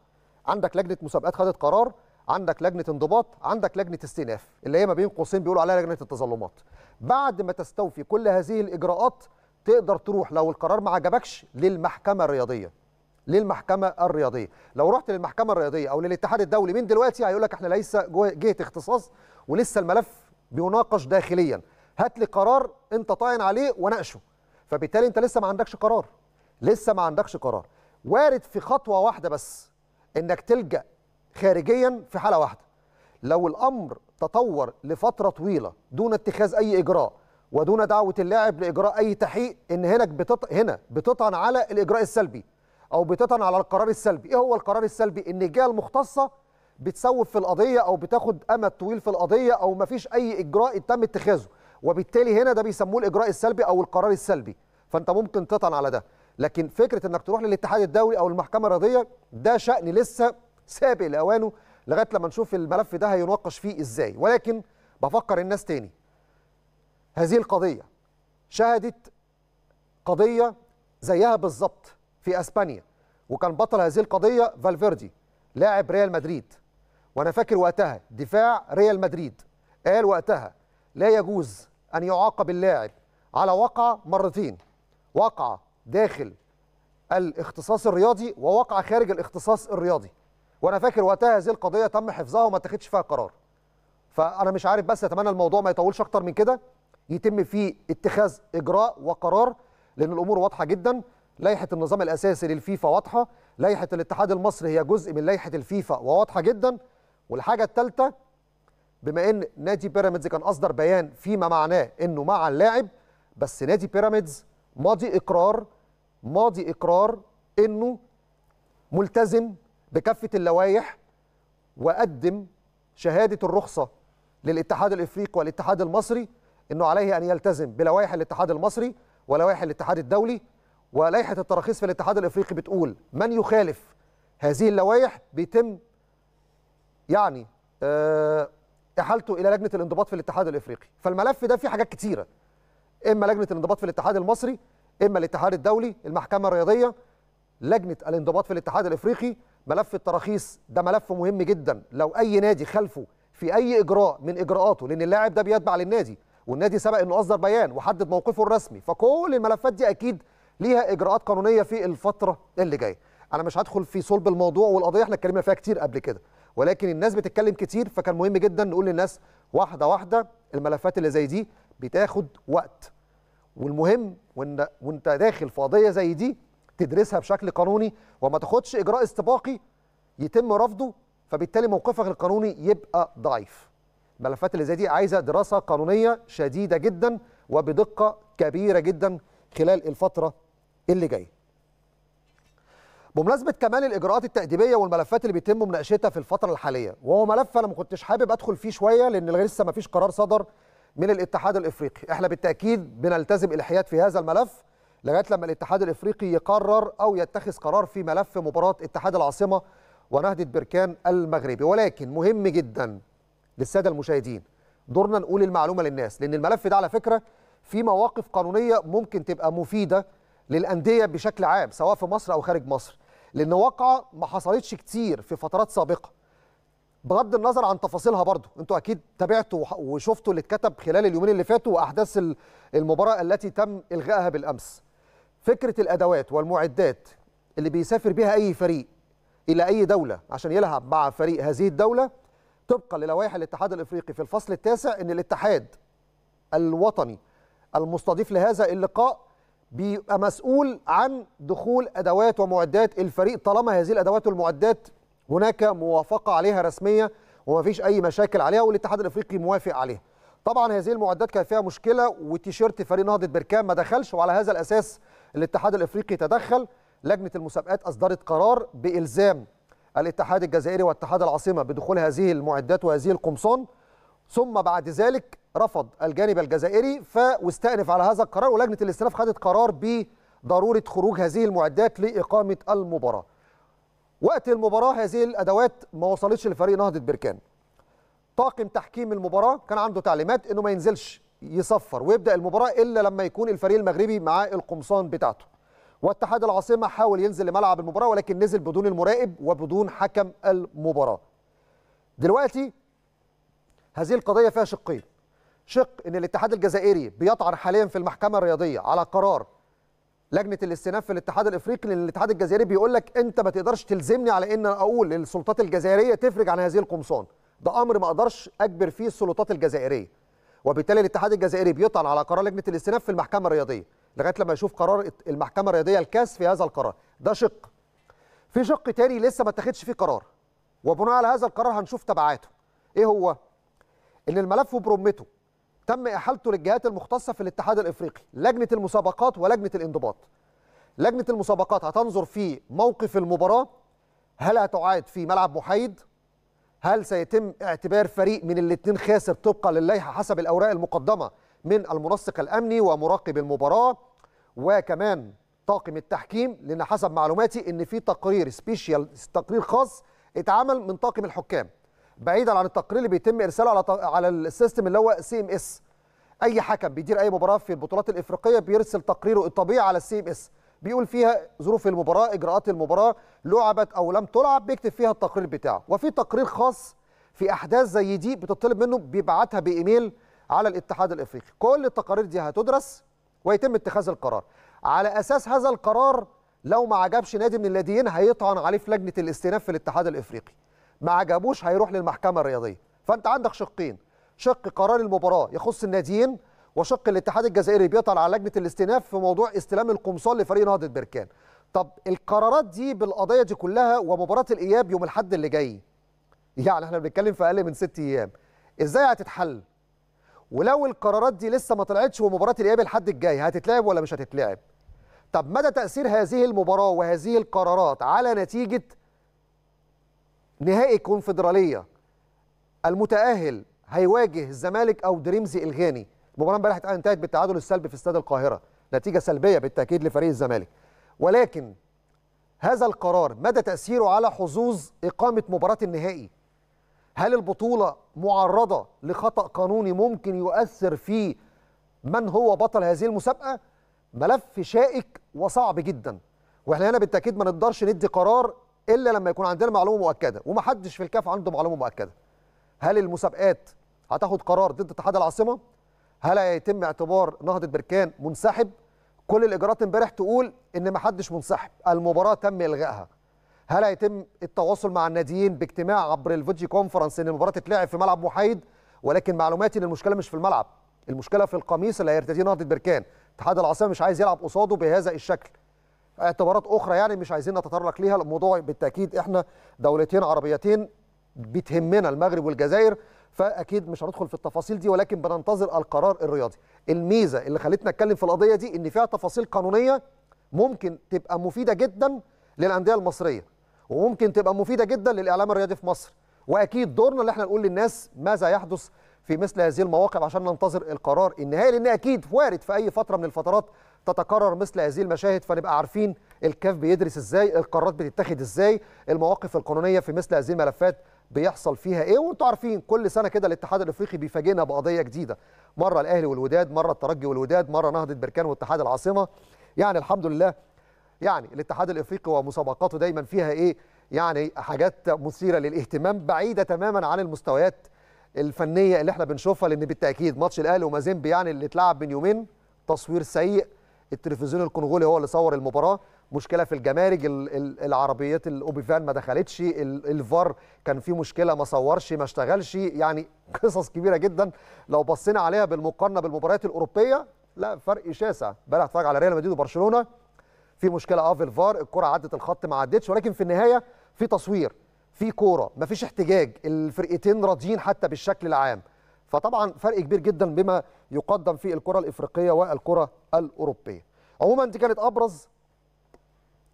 عندك لجنه مسابقات خدت قرار، عندك لجنه انضباط، عندك لجنه استئناف اللي هي ما بين قوسين بيقولوا عليها لجنه التظلمات. بعد ما تستوفي كل هذه الاجراءات تقدر تروح لو القرار ما عجبكش للمحكمه الرياضيه. لو رحت للمحكمه الرياضيه او للاتحاد الدولي من دلوقتي هيقول لك احنا ليس جهه اختصاص ولسه الملف بيناقش داخليا، هات لي قرار انت طاعن عليه وناقشه. فبالتالي انت لسه ما عندكش قرار، وارد في خطوه واحده بس انك تلجا خارجيا في حاله واحده، لو الامر تطور لفتره طويله دون اتخاذ اي اجراء ودون دعوه اللاعب لاجراء اي تحقيق، ان هنا بتطعن على الاجراء السلبي او بتطعن على القرار السلبي. ايه هو القرار السلبي؟ ان الجهه المختصه بتسوف في القضيه او بتاخد امد طويل في القضيه او مفيش اي اجراء تم اتخاذه، وبالتالي هنا ده بيسموه الاجراء السلبي او القرار السلبي، فانت ممكن تطعن على ده. لكن فكره انك تروح للاتحاد الدولي او المحكمه الرياضيه ده شان لسه سابق لاوانه، لغايه لما نشوف الملف ده هيناقش فيه ازاي. ولكن بفكر الناس تاني، هذه القضيه شهدت قضيه زيها بالظبط في اسبانيا، وكان بطل هذه القضيه فالفيردي لاعب ريال مدريد، وانا فاكر وقتها دفاع ريال مدريد قال وقتها لا يجوز ان يعاقب اللاعب على وقعه مرتين، وقعه داخل الاختصاص الرياضي ووقعه خارج الاختصاص الرياضي. وانا فاكر وقتها هذه القضيه تم حفظها وما اتخذش فيها قرار. فانا مش عارف، بس اتمنى الموضوع ما يطولش اكتر من كده، يتم فيه اتخاذ اجراء وقرار، لان الامور واضحه جدا. لائحه النظام الاساسي للفيفا واضحه، لائحه الاتحاد المصري هي جزء من لائحه الفيفا وواضحه جدا. والحاجه الثالثه، بما ان نادي بيراميدز كان اصدر بيان فيما معناه انه مع اللاعب، بس نادي بيراميدز ماضي اقرار انه ملتزم بكافه اللوائح، وقدم شهاده الرخصه للاتحاد الافريقي والاتحاد المصري انه عليه ان يلتزم بلوائح الاتحاد المصري ولوائح الاتحاد الدولي. ولائحه التراخيص في الاتحاد الافريقي بتقول من يخالف هذه اللوائح بيتم يعني احالته الى لجنه الانضباط في الاتحاد الافريقي. فالملف ده فيه حاجات كتيره، اما لجنه الانضباط في الاتحاد المصري، اما الاتحاد الدولي، المحكمه الرياضيه، لجنه الانضباط في الاتحاد الافريقي ملف التراخيص ده ملف مهم جدا. لو اي نادي خالفه في اي اجراء من اجراءاته، لان اللاعب ده بيتبع للنادي والنادي سبق انه اصدر بيان وحدد موقفه الرسمي، فكل الملفات دي اكيد ليها اجراءات قانونيه في الفتره اللي جايه. انا مش هدخل في صلب الموضوع والقضيه، احنا اتكلمنا فيها كتير قبل كده، ولكن الناس بتتكلم كتير، فكان مهم جدا نقول للناس واحده واحده. الملفات اللي زي دي بتاخد وقت، والمهم وانت داخل في قضيه زي دي تدرسها بشكل قانوني وما تاخدش اجراء استباقي يتم رفضه، فبالتالي موقفك القانوني يبقى ضعيف. الملفات اللي زي دي عايزه دراسه قانونيه شديده جدا وبدقه كبيره جدا خلال الفتره اللي جايه. بمناسبه كمان الاجراءات التاديبيه والملفات اللي بيتم مناقشتها في الفتره الحاليه، وهو ملف انا ما كنتش حابب ادخل فيه شويه لان لسه ما فيش قرار صدر من الاتحاد الافريقي. احنا بالتاكيد بنلتزم الحياد في هذا الملف لغايه لما الاتحاد الافريقي يقرر او يتخذ قرار في ملف مباراه اتحاد العاصمه ونهضه بركان المغربي، ولكن مهم جدا للساده المشاهدين دورنا نقول المعلومه للناس، لان الملف ده على فكره في مواقف قانونيه ممكن تبقى مفيده للانديه بشكل عام سواء في مصر او خارج مصر، لان واقعه ما حصلتش كتير في فترات سابقه. بغض النظر عن تفاصيلها برضو انتوا اكيد تابعتوا وشفتوا اللي اتكتب خلال اليومين اللي فاتوا واحداث المباراه التي تم الغائها بالامس. فكره الادوات والمعدات اللي بيسافر بها اي فريق الى اي دوله عشان يلعب مع فريق هذه الدوله، طبقا للوائح الاتحاد الافريقي في الفصل التاسع ان الاتحاد الوطني المستضيف لهذا اللقاء بيبقى مسؤول عن دخول ادوات ومعدات الفريق طالما هذه الادوات والمعدات هناك موافقه عليها رسميه ومفيش اي مشاكل عليها والاتحاد الافريقي موافق عليها. طبعا هذه المعدات كان فيها مشكله وتيشيرت فريق نهضه بركان ما دخلش، وعلى هذا الاساس الاتحاد الافريقي تدخل. لجنه المسابقات اصدرت قرار بالزام الاتحاد الجزائري واتحاد العاصمه بدخول هذه المعدات وهذه القمصان، ثم بعد ذلك رفض الجانب الجزائري واستأنف على هذا القرار، ولجنه الاستئناف خدت قرار بضروره خروج هذه المعدات لاقامه المباراه. وقت المباراه هذه الادوات ما وصلتش لفريق نهضه بركان. طاقم تحكيم المباراه كان عنده تعليمات انه ما ينزلش يصفر ويبدا المباراه الا لما يكون الفريق المغربي معاه القمصان بتاعته. واتحاد العاصمه حاول ينزل لملعب المباراه ولكن نزل بدون المراقب وبدون حكم المباراه. دلوقتي هذه القضيه فيها شقين. شق ان الاتحاد الجزائري بيطعن حاليا في المحكمه الرياضيه على قرار لجنه الاستئناف في الاتحاد الافريقي، لان الاتحاد الجزائري بيقول لك انت ما تقدرش تلزمني على ان اقول للسلطات الجزائريه تفرج عن هذه القمصان، ده امر ما اقدرش اجبر فيه السلطات الجزائريه. وبالتالي الاتحاد الجزائري بيطعن على قرار لجنه الاستئناف في المحكمه الرياضيه لغايه لما يشوف قرار المحكمه الرياضيه الكاس في هذا القرار. ده شق. في شق تاني لسه ما اتخذش فيه قرار، وبناء على هذا القرار هنشوف تبعاته. ايه هو؟ ان الملف برمته تم احالته للجهات المختصه في الاتحاد الافريقي، لجنه المسابقات ولجنه الانضباط. لجنه المسابقات هتنظر في موقف المباراه، هل هتعاد في ملعب محايد؟ هل سيتم اعتبار فريق من الاثنين خاسر طبقا للائحه حسب الاوراق المقدمه من المنسق الامني ومراقب المباراه وكمان طاقم التحكيم؟ لان حسب معلوماتي ان في تقرير سبيشال، تقرير خاص اتعمل من طاقم الحكام بعيدا عن التقرير اللي بيتم ارساله على السيستم اللي هو CMS. اي حكم بيدير اي مباراه في البطولات الافريقيه بيرسل تقريره الطبيعي على CMS بيقول فيها ظروف المباراه، اجراءات المباراه، لعبت او لم تلعب، بيكتب فيها التقرير بتاعه. وفي تقرير خاص في احداث زي دي بتطلب منه بيبعتها بايميل على الاتحاد الافريقي. كل التقارير دي هتدرس ويتم اتخاذ القرار. على اساس هذا القرار لو ما عجبش نادي من الناديين هيطعن عليه في لجنه الاستئناف في الاتحاد الافريقي، ما عجبوش هيروح للمحكمه الرياضيه. فانت عندك شقين، شق قرار المباراه يخص الناديين، وشق الاتحاد الجزائري بيطلع على لجنه الاستئناف في موضوع استلام القمصان لفريق نهضه بركان. طب القرارات دي بالقضيه دي كلها ومباراه الاياب يوم الاحد اللي جاي، يعني احنا بنتكلم في اقل من 6 ايام، ازاي هتتحل؟ ولو القرارات دي لسه ما طلعتش ومباراه الاياب الحد الجاي هتتلعب ولا مش هتتلعب؟ طب مدى تاثير هذه المباراه وهذه القرارات على نتيجه نهائي الكونفدراليه؟ المتاهل هيواجه الزمالك او دريمزي الغاني. المباراه امبارح انتهت بالتعادل السلبي في استاد القاهره، نتيجه سلبيه بالتاكيد لفريق الزمالك، ولكن هذا القرار مدى تاثيره على حظوظ اقامه مباراه النهائي؟ هل البطولة معرضة لخطأ قانوني ممكن يؤثر في من هو بطل هذه المسابقة؟ ملف شائك وصعب جدا، واحنا هنا بالتاكيد ما نقدرش ندي قرار الا لما يكون عندنا معلومه مؤكده، ومحدش في الكاف عنده معلومه مؤكده. هل المسابقات هتاخد قرار ضد اتحاد العاصمه؟ هل هيتم اعتبار نهضه بركان منسحب؟ كل الاجراءات امبارح تقول ان محدش منسحب، المباراه تم الغائها. هل هيتم التواصل مع الناديين باجتماع عبر الفيديو كونفرنس ان المباراه تتلعب في ملعب محايد؟ ولكن معلوماتي ان المشكله مش في الملعب، المشكله في القميص اللي هيرتديه نهضه بركان. اتحاد العاصمه مش عايز يلعب قصاده بهذا الشكل. اعتبارات اخرى يعني مش عايزين نتطرق ليها، الموضوع بالتاكيد احنا دولتين عربيتين بتهمنا المغرب والجزائر، فاكيد مش هندخل في التفاصيل دي، ولكن بننتظر القرار الرياضي. الميزه اللي خلتنا نتكلم في القضيه دي ان فيها تفاصيل قانونيه ممكن تبقى مفيده جدا للانديه المصريه، وممكن تبقى مفيده جدا للاعلام الرياضي في مصر، واكيد دورنا اللي احنا نقول للناس ماذا يحدث في مثل هذه المواقف عشان ننتظر القرار النهائي، لان اكيد وارد في اي فتره من الفترات تتكرر مثل هذه المشاهد، فنبقى عارفين الكاف بيدرس ازاي، القرارات بتتخذ ازاي، المواقف القانونيه في مثل هذه الملفات بيحصل فيها ايه. وانتوا عارفين كل سنه كده الاتحاد الافريقي بيفاجئنا بقضيه جديده، مره الاهلي والوداد، مره الترجي والوداد، مره نهضه بركان واتحاد العاصمه. يعني الحمد لله يعني الاتحاد الافريقي ومسابقاته دايما فيها ايه يعني حاجات مثيره للاهتمام، بعيده تماما عن المستويات الفنيه اللي احنا بنشوفها، لان بالتاكيد ماتش الاهلي ومازيمبي يعني اللي اتلعب من يومين تصوير سيء، التلفزيون الكونغولي هو اللي صور المباراه، مشكله في الجمارك، العربيات الاوبيفان ما دخلتش، الفار كان في مشكله ما صورش ما اشتغلش، يعني قصص كبيره جدا لو بصينا عليها بالمقارنه بالمباريات الاوروبيه لا فرق شاسع. امبارح اتفرج على ريال مدريد وبرشلونه في مشكله في الفار، الكره عدت الخط ما عدتش، ولكن في النهايه في تصوير، في كوره، ما فيش احتجاج، الفرقتين راضيين حتى بالشكل العام، فطبعا فرق كبير جدا بما يقدم في الكره الافريقيه والكره الاوروبيه. عموما دي كانت ابرز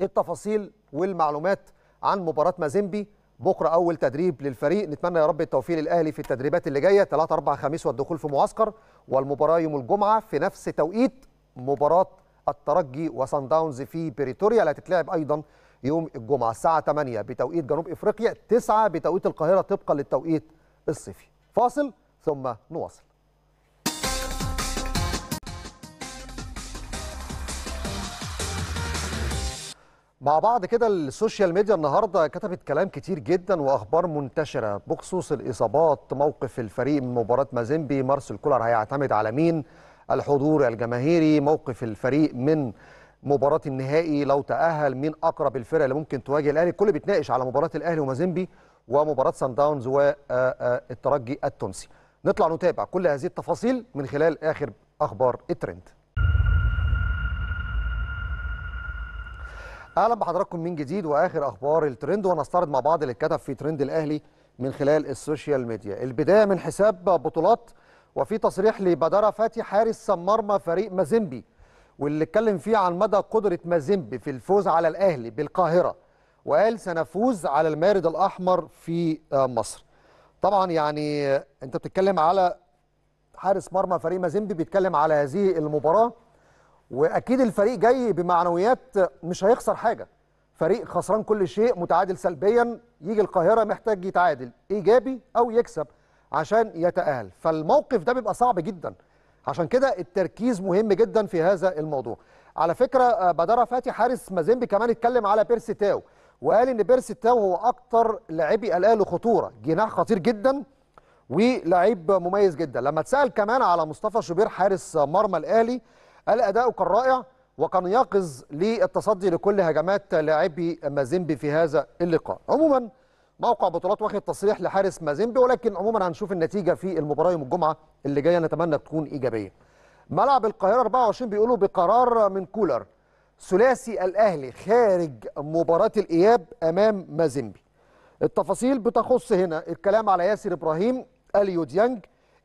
التفاصيل والمعلومات عن مباراه مازيمبي، بكره اول تدريب للفريق، نتمنى يا رب التوفيق للاهلي في التدريبات اللي جايه 3 4 5 والدخول في معسكر، والمباراه يوم الجمعه في نفس توقيت مباراه الترجي وصن داونز في بيريرا اللي هتتلعب ايضا يوم الجمعه الساعه 8 بتوقيت جنوب افريقيا، 9 بتوقيت القاهره طبقا للتوقيت الصيفي. فاصل ثم نواصل. مع بعض كده السوشيال ميديا النهارده كتبت كلام كتير جدا واخبار منتشره بخصوص الاصابات، موقف الفريق من مباراه مازيمبي، مارسيل كولر هيعتمد على مين، الحضور الجماهيري، موقف الفريق من مباراه النهائي لو تاهل، مين اقرب الفرق اللي ممكن تواجه الاهلي، الكل بيتناقش على مباراه الاهلي ومازيمبي ومباراه صن داونز والترجي التونسي. نطلع نتابع كل هذه التفاصيل من خلال اخر اخبار الترند. اهلا بحضراتكم من جديد واخر اخبار الترند، وهنستعرض مع بعض اللي اتكتب في ترند الاهلي من خلال السوشيال ميديا. البدايه من حساب بطولات، وفي تصريح لبدر فاتي حارس مرمى فريق مازيمبي، واللي اتكلم فيه عن مدى قدره مازيمبي في الفوز على الاهلي بالقاهره، وقال سنفوز على المارد الاحمر في مصر. طبعا يعني انت بتتكلم على حارس مرمى فريق مازيمبي بيتكلم على هذه المباراه، واكيد الفريق جاي بمعنويات مش هيخسر حاجه، فريق خسران كل شيء متعادل سلبيا، يجي القاهره محتاج يتعادل ايجابي او يكسب عشان يتأهل، فالموقف ده بيبقى صعب جدا، عشان كده التركيز مهم جدا في هذا الموضوع. على فكره بدر فاتي حارس مازيمبي كمان اتكلم على بيرسي تاو، وقال ان بيرسي تاو هو اكتر لاعبي الاهلي خطوره، جناح خطير جدا ولاعيب مميز جدا. لما اتسال كمان على مصطفى شوبير حارس مرمى الاهلي، قال اداؤه كان رائع وكان يقظ للتصدي لكل هجمات لاعبي مازيمبي في هذا اللقاء. عموما موقع بطولات واخد تصريح لحارس مازيمبي، ولكن عموما هنشوف النتيجه في المباراه يوم الجمعه اللي جايه، نتمنى تكون ايجابيه. ملعب القاهره 24 بيقولوا بقرار من كولر، ثلاثي الاهلي خارج مباراه الاياب امام مازيمبي. التفاصيل بتخص هنا الكلام على ياسر ابراهيم، اليو ديانج،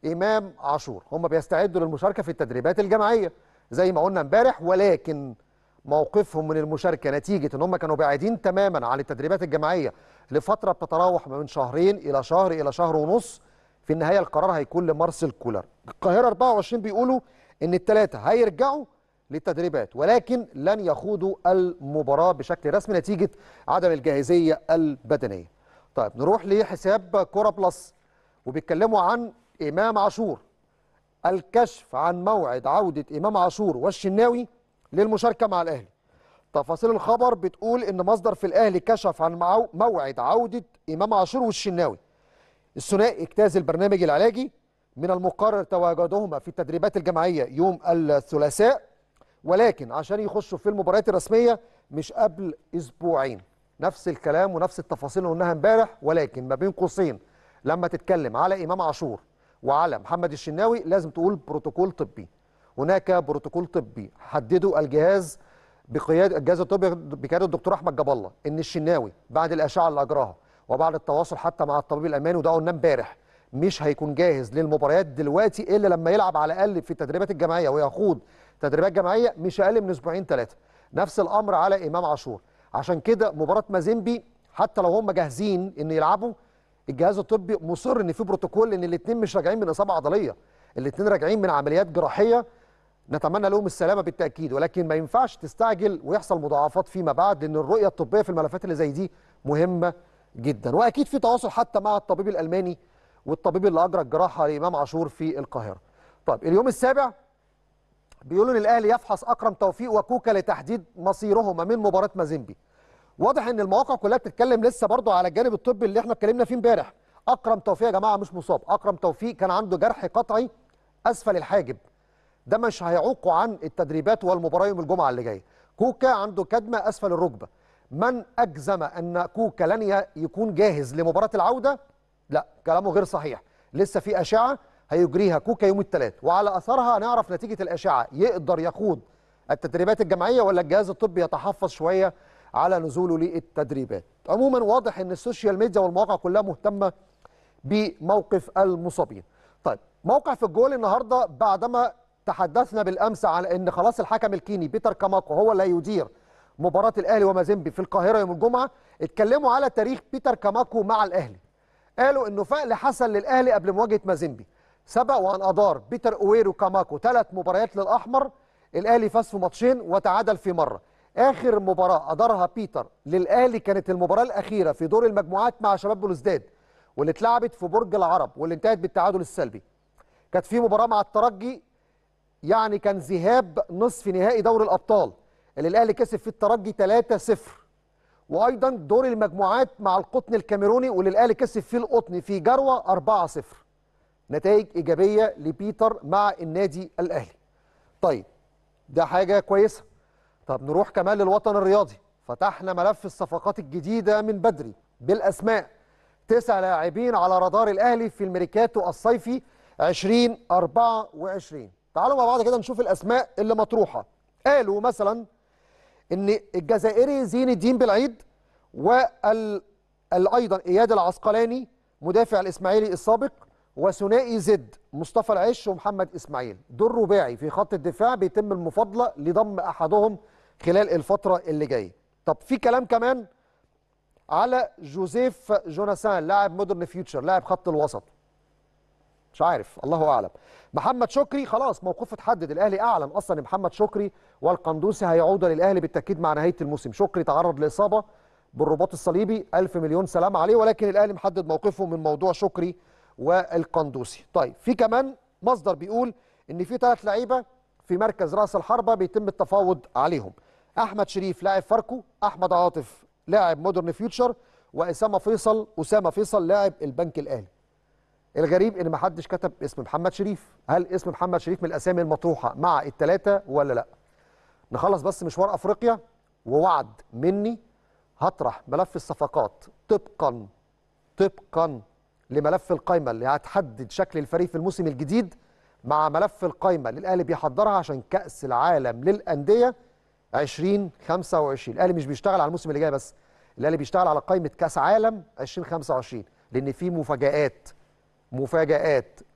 امام عاشور، هم بيستعدوا للمشاركه في التدريبات الجماعيه زي ما قلنا امبارح، ولكن موقفهم من المشاركه نتيجه ان هم كانوا بعيدين تماما عن التدريبات الجماعيه لفتره بتتراوح ما بين شهرين الى شهر الى شهر ونص، في النهايه القرار هيكون لمارسيل كولر. القاهره 24 بيقولوا ان الثلاثه هيرجعوا للتدريبات، ولكن لن يخوضوا المباراه بشكل رسمي نتيجه عدم الجاهزيه البدنيه. طيب نروح لحساب كوره بلس، وبيتكلموا عن امام عاشور، الكشف عن موعد عوده امام عاشور والشناوي للمشاركه مع الاهلي. تفاصيل الخبر بتقول ان مصدر في الاهلي كشف عن موعد عوده امام عاشور والشناوي. الثنائي اجتاز البرنامج العلاجي، من المقرر تواجدهما في التدريبات الجماعيه يوم الثلاثاء، ولكن عشان يخشوا في المباريات الرسميه مش قبل اسبوعين. نفس الكلام ونفس التفاصيل اللي قلناها امبارح، ولكن ما بين قوسين لما تتكلم على امام عاشور وعلى محمد الشناوي لازم تقول بروتوكول طبي. هناك بروتوكول طبي حدده الجهاز الطبي بقياده الدكتور احمد جبالة، ان الشناوي بعد الاشعه اللي اجراها وبعد التواصل حتى مع الطبيب الالماني، وده قلنا امبارح، مش هيكون جاهز للمباريات دلوقتي الا لما يلعب على الاقل في التدريبات الجماعيه ويخوض تدريبات جماعيه مش اقل من اسبوعين ثلاثه. نفس الامر على امام عاشور. عشان كده مباراه مازيمبي حتى لو هم جاهزين ان يلعبوا، الجهاز الطبي مصر ان في بروتوكول، ان الاثنين مش راجعين من اصابه عضليه، الاثنين راجعين من عمليات جراحيه، نتمنى لهم السلامه بالتاكيد، ولكن ما ينفعش تستعجل ويحصل مضاعفات فيما بعد، لان الرؤيه الطبيه في الملفات اللي زي دي مهمه جدا. واكيد في تواصل حتى مع الطبيب الالماني والطبيب اللي اجرى الجراحه لامام عاشور في القاهره. طيب اليوم السابع بيقولوا ان الاهلي يفحص اكرم توفيق وكوكا لتحديد مصيرهما من مباراه مازيمبي. واضح ان المواقع كلها بتتكلم لسه برضه على الجانب الطبي اللي احنا اتكلمنا فيه امبارح. اكرم توفيق يا جماعه مش مصاب، اكرم توفيق كان عنده جرح قطعي اسفل الحاجب، ده مش هيعوقه عن التدريبات والمباراه يوم الجمعه اللي جايه. كوكا عنده كدمه اسفل الركبه، من اجزم ان كوكا لن يكون جاهز لمباراه العوده؟ لا، كلامه غير صحيح. لسه في اشعه هيجريها كوكا يوم الثلاث، وعلى اثرها هنعرف نتيجه الاشعه، يقدر يخوض التدريبات الجماعيه ولا الجهاز الطبي يتحفظ شويه على نزوله للتدريبات. عموما واضح ان السوشيال ميديا والمواقع كلها مهتمه بموقف المصابين. طيب موقع في الجول النهارده، بعدما تحدثنا بالامس على ان خلاص الحكم الكيني بيتر كاماكو هو اللي هيدير مباراه الاهلي ومازيمبي في القاهره يوم الجمعه، اتكلموا على تاريخ بيتر كاماكو مع الاهلي. قالوا انه فقل حصل للاهلي قبل مواجهه مازيمبي، سبق وان ادار بيتر أويرو كاماكو 3 مباريات للاحمر، الاهلي فاز في ماتشين وتعادل في مره. اخر مباراه ادارها بيتر للاهلي كانت المباراه الاخيره في دور المجموعات مع شباب بلوزداد، واللي اتلعبت في برج العرب واللي انتهت بالتعادل السلبي. كانت في مباراه مع الترجي، يعني كان ذهاب نصف نهائي دوري الابطال اللي الاهلي كسب فيه الترجي 3-0، وايضا دور المجموعات مع القطن الكاميروني واللي الاهلي كسب فيه القطن في جروه 4-0. نتائج ايجابيه لبيتر مع النادي الاهلي. طيب ده حاجه كويسه. طب نروح كمان للوطن الرياضي. فتحنا ملف الصفقات الجديده من بدري بالاسماء، 9 لاعبين على رادار الاهلي في الميركاتو الصيفي 2024. تعالوا مع بعض كده نشوف الاسماء اللي مطروحه. قالوا مثلا ان الجزائري زين الدين بالعيد، وايضا اياد العسقلاني مدافع الاسماعيلي السابق، وثنائي زد مصطفى العش ومحمد اسماعيل. دول رباعي في خط الدفاع بيتم المفاضله لضم احدهم خلال الفتره اللي جايه. طب في كلام كمان على جوزيف جوناسان لاعب مودرن فيوتشر لاعب خط الوسط، مش عارف، الله اعلم. محمد شكري خلاص موقفه اتحدد، الاهلي اعلن اصلا محمد شكري والقندوسي هيعود للاهلي بالتاكيد مع نهايه الموسم. شكري تعرض لاصابه بالرباط الصليبي، 1000 مليون سلام عليه، ولكن الاهلي محدد موقفه من موضوع شكري والقندوسي. طيب في كمان مصدر بيقول ان في 3 لعيبه في مركز راس الحربه بيتم التفاوض عليهم. احمد شريف لاعب فاركو، احمد عاطف لاعب مودرن فيوتشر، واسامه فيصل لاعب البنك الاهلي. الغريب ان ما حدش كتب اسم محمد شريف. هل اسم محمد شريف من الاسامي المطروحه مع ال3 ولا لا؟ نخلص بس مشوار افريقيا، ووعد مني هطرح ملف الصفقات طبقا لملف القايمه اللي هتحدد شكل الفريق في الموسم الجديد، مع ملف القايمه اللي الاهلي بيحضرها عشان كاس العالم للانديه 2025. الاهلي مش بيشتغل على الموسم اللي جاي بس، الاهلي بيشتغل على قايمه كاس عالم 2025، لان في مفاجآت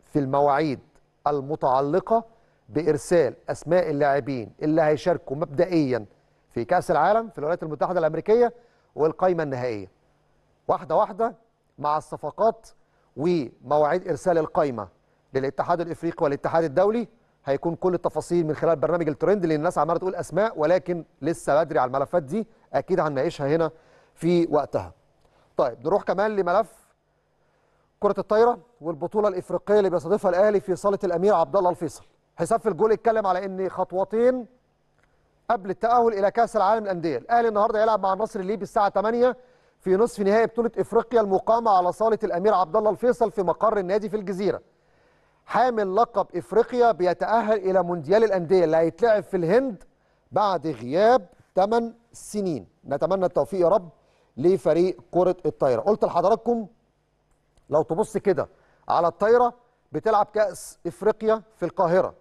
في المواعيد المتعلقة بإرسال أسماء اللاعبين اللي هيشاركوا مبدئيا في كأس العالم في الولايات المتحدة الأمريكية والقائمة النهائية. واحدة واحدة مع الصفقات ومواعيد إرسال القائمة للاتحاد الإفريقي والاتحاد الدولي، هيكون كل التفاصيل من خلال برنامج الترند، لأن الناس عمالة تقول أسماء ولكن لسه بدري على الملفات دي، أكيد هنناقشها هنا في وقتها. طيب نروح كمان لملف كرة الطايرة والبطولة الإفريقية اللي بيستضيفها الأهلي في صالة الأمير عبد الله الفيصل. حساب في الجول اتكلم على إن خطوتين قبل التأهل إلى كأس العالم للأندية. الأهلي النهارده هيلعب مع النصر الليبي الساعة 8 في نصف نهائي بطولة إفريقيا المقامة على صالة الأمير عبد الله الفيصل في مقر النادي في الجزيرة. حامل لقب إفريقيا بيتأهل إلى مونديال الأندية اللي هيتلعب في الهند بعد غياب 8 سنين. نتمنى التوفيق يا رب لفريق كرة الطايرة. قلت لحضراتكم لو تبص كده على الطايرة بتلعب كأس إفريقيا في القاهرة،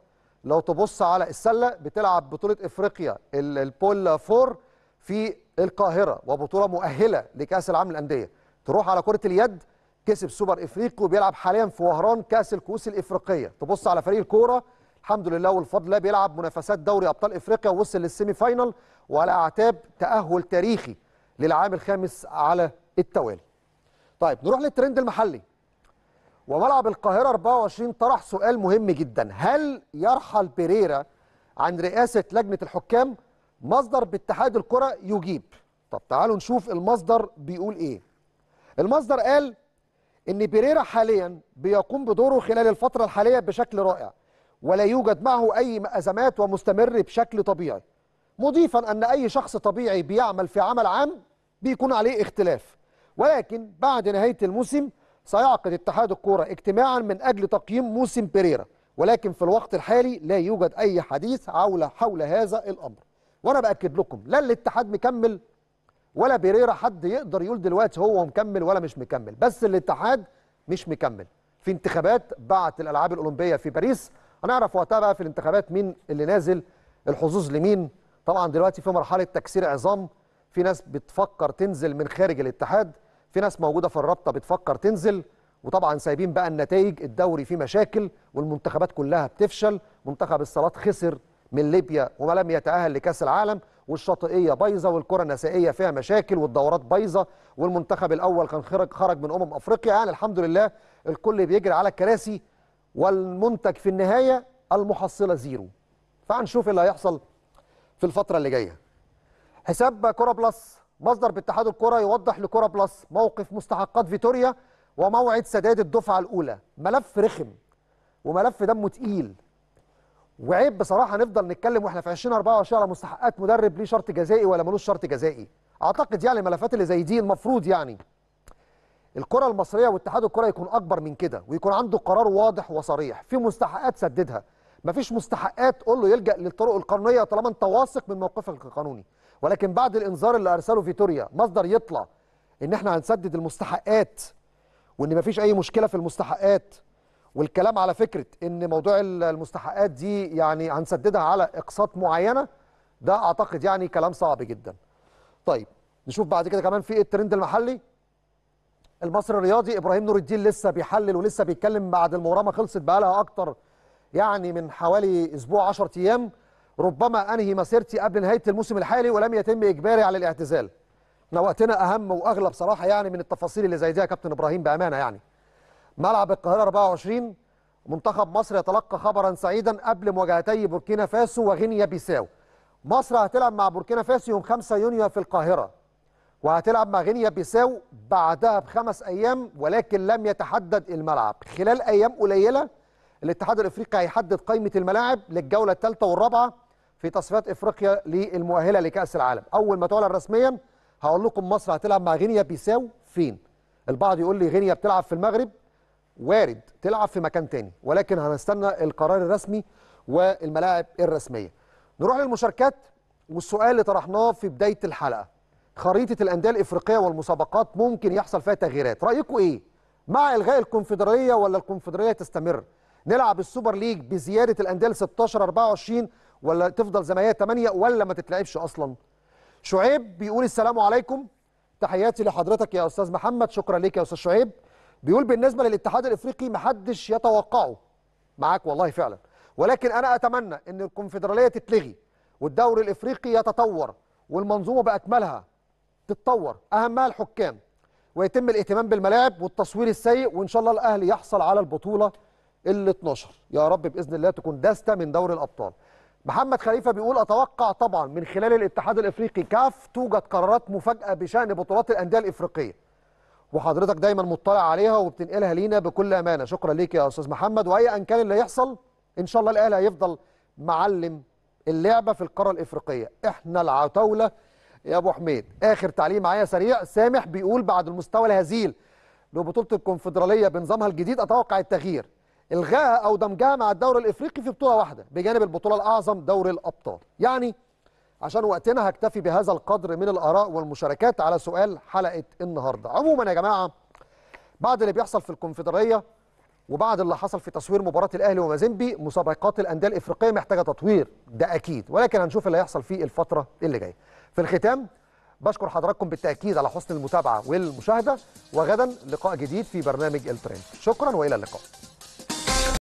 لو تبص على السلة بتلعب بطولة إفريقيا البول فور في القاهرة وبطولة مؤهلة لكأس العالم للأندية. تروح على كرة اليد كسب سوبر إفريقي وبيلعب حاليا في وهران كأس الكؤوس الإفريقية. تبص على فريق الكورة الحمد لله والفضل الله بيلعب منافسات دوري أبطال إفريقيا ووصل للسيمي فاينال وعلى أعتاب تأهل تاريخي للعام الخامس على التوالي. طيب نروح للترند المحلي. وملعب القاهرة 24 طرح سؤال مهم جدا، هل يرحل بيريرا عن رئاسة لجنة الحكام؟ مصدر باتحاد الكرة يجيب. طب تعالوا نشوف المصدر بيقول ايه. المصدر قال ان بيريرا حاليا بيقوم بدوره خلال الفترة الحالية بشكل رائع ولا يوجد معه اي ازمات ومستمر بشكل طبيعي، مضيفا ان اي شخص طبيعي بيعمل في عمل عام بيكون عليه اختلاف، ولكن بعد نهاية الموسم سيعقد اتحاد الكرة اجتماعا من اجل تقييم موسم بيريرا، ولكن في الوقت الحالي لا يوجد اي حديث حول هذا الامر. وانا باكد لكم لا الاتحاد مكمل ولا بيريرا حد يقدر يقول دلوقتي هو مكمل ولا مش مكمل، بس الاتحاد مش مكمل. في انتخابات بعد الالعاب الاولمبيه في باريس، هنعرف وقتها بقى في الانتخابات مين اللي نازل الحظوظ لمين. طبعا دلوقتي في مرحله تكسير عظام، في ناس بتفكر تنزل من خارج الاتحاد، في ناس موجوده في الرابطه بتفكر تنزل، وطبعا سايبين بقى النتائج. الدوري فيه مشاكل والمنتخبات كلها بتفشل، منتخب الصالات خسر من ليبيا وما لم يتأهل لكأس العالم، والشاطئية بايظة، والكرة النسائية فيها مشاكل، والدورات بايظة، والمنتخب الأول كان خرج من أفريقيا. يعني الحمد لله الكل بيجري على الكراسي والمنتج في النهاية المحصلة زيرو. فهنشوف اللي هيحصل في الفترة اللي جاية. حساب كرة بلس، مصدر باتحاد الكرة يوضح لكرة بلس موقف مستحقات فيتوريا وموعد سداد الدفعة الأولى. ملف رخم وملف دمه تقيل، وعيب بصراحه نفضل نتكلم واحنا في 2024 على مستحقات مدرب ليه شرط جزائي ولا ملوش شرط جزائي. اعتقد يعني الملفات اللي زي دي المفروض يعني الكره المصريه واتحاد الكره يكون اكبر من كده ويكون عنده قرار واضح وصريح. في مستحقات سددها، مفيش مستحقات قول له يلجأ للطرق القانونيه طالما انت واثق من موقفك القانوني. ولكن بعد الانذار اللي ارسله فيتوريا مصدر يطلع ان احنا هنسدد المستحقات وان مفيش اي مشكله في المستحقات، والكلام على فكرة ان موضوع المستحقات دي يعني هنسددها على اقساط معينة، ده اعتقد يعني كلام صعب جدا. طيب نشوف بعد كده كمان في الترند المحلي. المصري الرياضي ابراهيم نور الدين لسه بيحلل ولسه بيتكلم بعد المغامرة خلصت بقالها اكتر يعني من حوالي اسبوع 10 ايام. ربما انهي مسيرتي قبل نهاية الموسم الحالي ولم يتم اجباري على الاعتزال. احنا وقتنا اهم واغلى بصراحة يعني من التفاصيل اللي زي دي يا كابتن ابراهيم بامانة. يعني ملعب القاهرة 24، منتخب مصر يتلقى خبرا سعيدا قبل مواجهتي بوركينا فاسو وغينيا بيساو. مصر هتلعب مع بوركينا فاسو يوم 5 يونيو في القاهرة، وهتلعب مع غينيا بيساو بعدها ب5 أيام، ولكن لم يتحدد الملعب. خلال أيام قليلة الاتحاد الإفريقي هيحدد قائمة الملاعب للجولة الثالثة والرابعة في تصفيات إفريقيا للمؤهلة لكأس العالم. أول ما تعلن رسميا هقول لكم مصر هتلعب مع غينيا بيساو فين. البعض يقول لي غينيا بتلعب في المغرب، وارد تلعب في مكان تاني، ولكن هنستنى القرار الرسمي والملاعب الرسميه. نروح للمشاركات والسؤال اللي طرحناه في بدايه الحلقه. خريطه الانديه الافريقيه والمسابقات ممكن يحصل فيها تغييرات، رايكم ايه؟ مع الغاء الكونفدراليه ولا الكونفدراليه تستمر؟ نلعب السوبر ليج بزياده الانديه ل 16 24 ولا تفضل زي ما هي 8 ولا ما تتلعبش اصلا؟ شعيب بيقول السلام عليكم، تحياتي لحضرتك يا استاذ محمد. شكرا ليك يا استاذ شعيب. بيقول بالنسبة للاتحاد الإفريقي محدش يتوقعه. معاك والله فعلا، ولكن أنا أتمنى إن الكونفدرالية تتلغي والدوري الإفريقي يتطور والمنظومة بأكملها تتطور، أهمها الحكام، ويتم الاهتمام بالملاعب والتصوير السيء، وإن شاء الله الأهلي يحصل على البطولة ال 12 يا رب بإذن الله تكون داستة من دوري الأبطال. محمد خليفة بيقول أتوقع طبعا من خلال الاتحاد الإفريقي كاف توجد قرارات مفاجأة بشأن بطولات الأندية الإفريقية، وحضرتك دايما مطلع عليها وبتنقلها لينا بكل امانه. شكرا ليك يا استاذ محمد. وايا كان اللي يحصل ان شاء الله الاهلي هيفضل معلم اللعبه في القاره الافريقيه. احنا العتاوله يا ابو حميد. اخر تعليق معايا سريع، سامح بيقول بعد المستوى الهزيل لبطوله الكونفدراليه بنظامها الجديد اتوقع التغيير، الغائها او دمجها مع الدوري الافريقي في بطوله واحده بجانب البطوله الاعظم دوري الابطال. يعني عشان وقتنا هكتفي بهذا القدر من الاراء والمشاركات على سؤال حلقه النهارده. عموما يا جماعه، بعد اللي بيحصل في الكونفدراليه وبعد اللي حصل في تصوير مباراه الاهلي ومازيمبي، مسابقات الانديه الافريقيه محتاجه تطوير، ده اكيد، ولكن هنشوف اللي هيحصل في الفتره اللي جايه. في الختام بشكر حضراتكم بالتاكيد على حسن المتابعه والمشاهده، وغدا لقاء جديد في برنامج الترند. شكرا والى اللقاء.